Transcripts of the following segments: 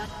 Shut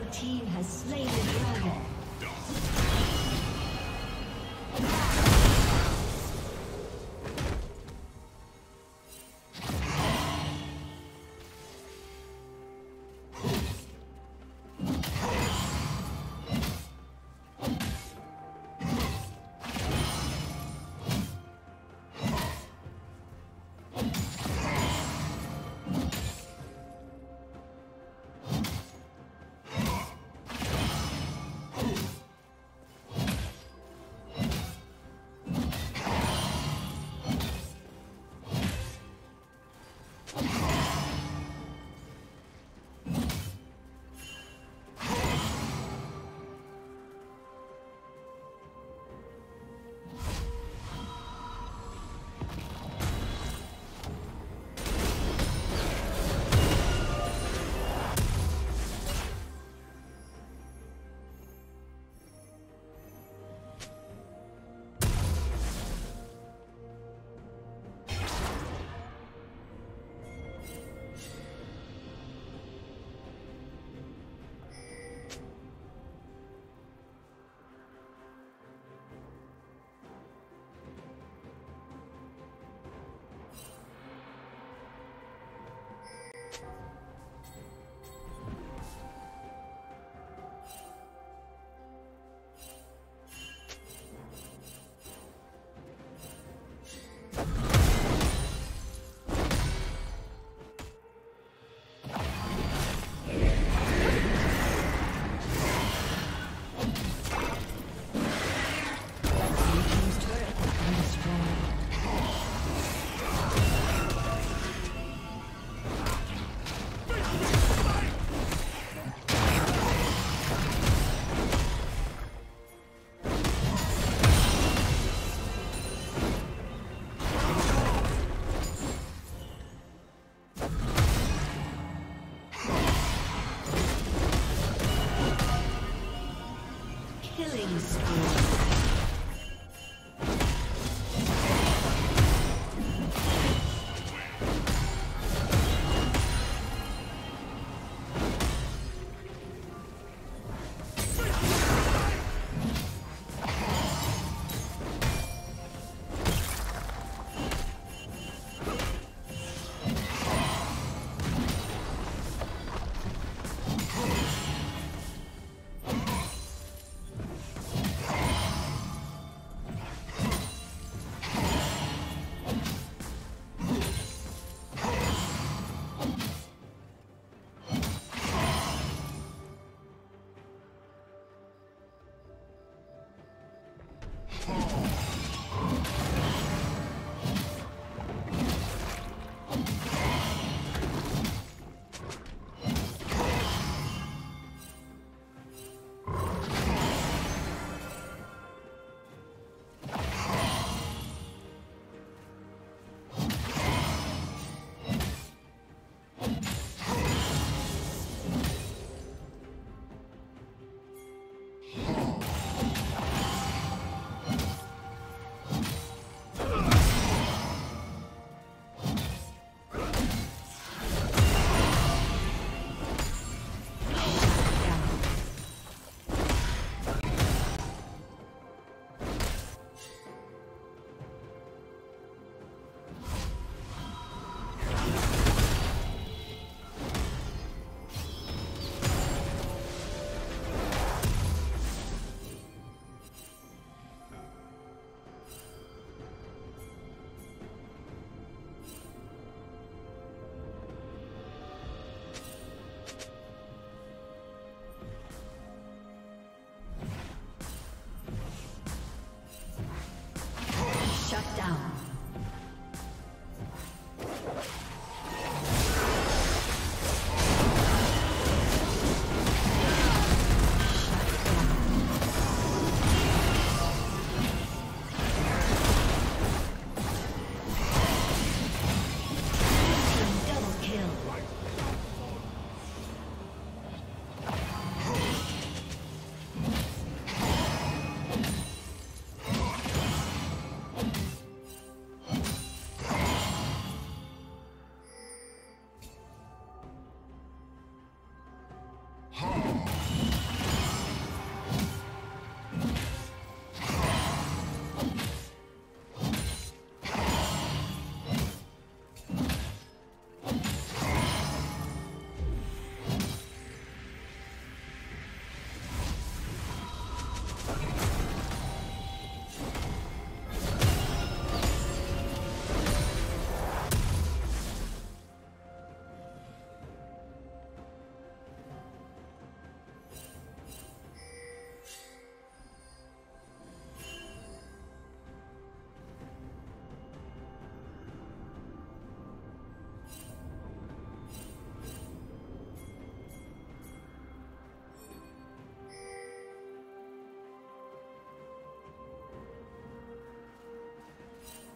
The team has slain the dragon.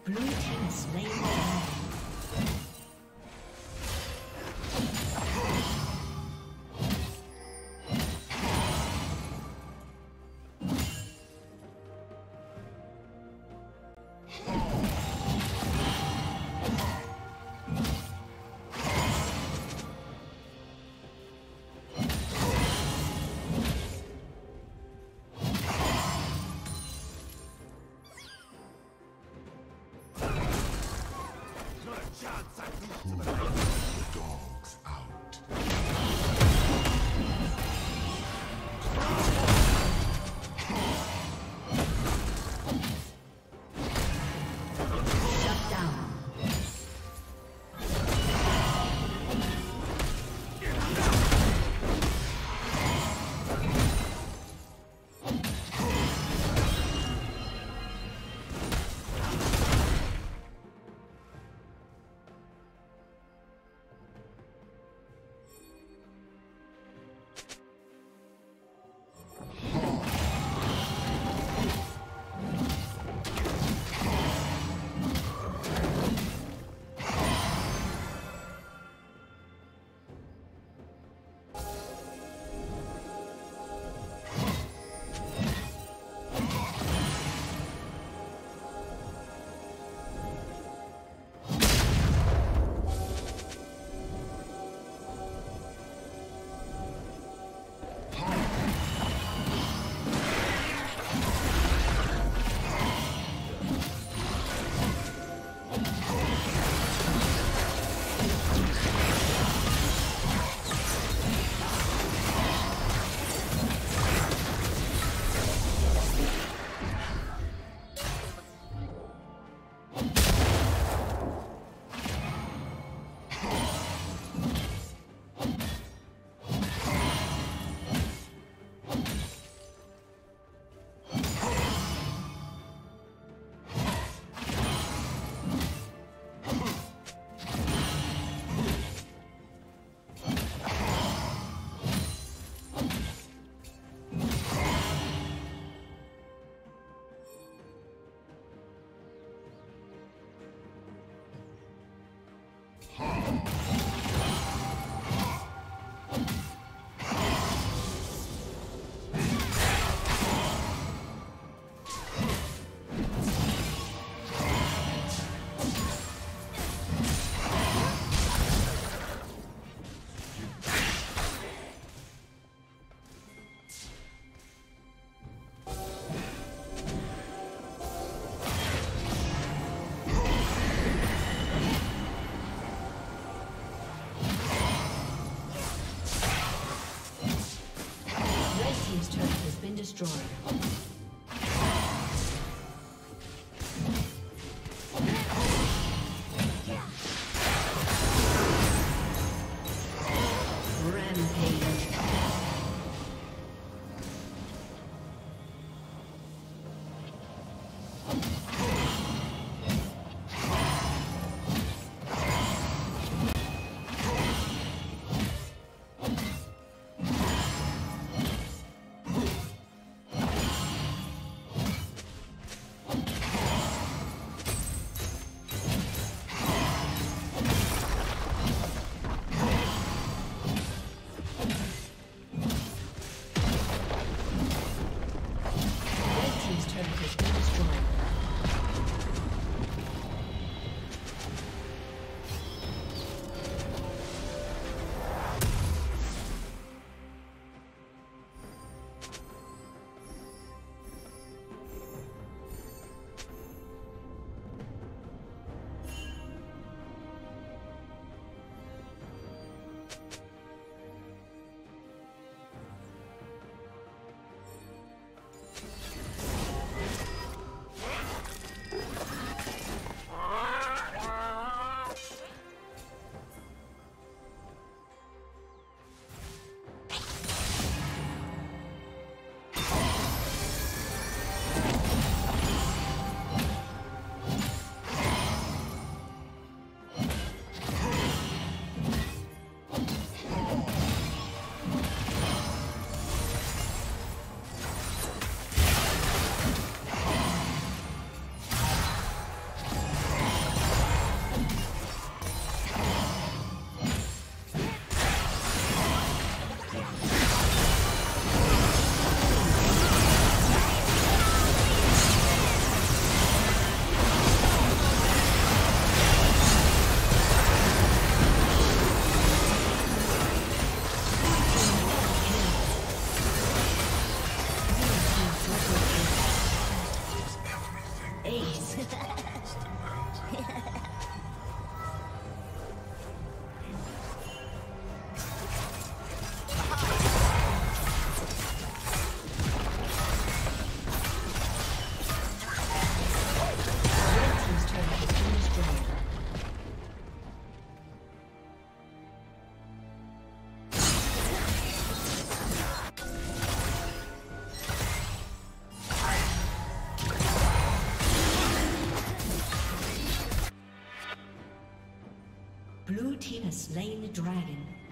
Blue team slain down. face. Blue team has slain the dragon.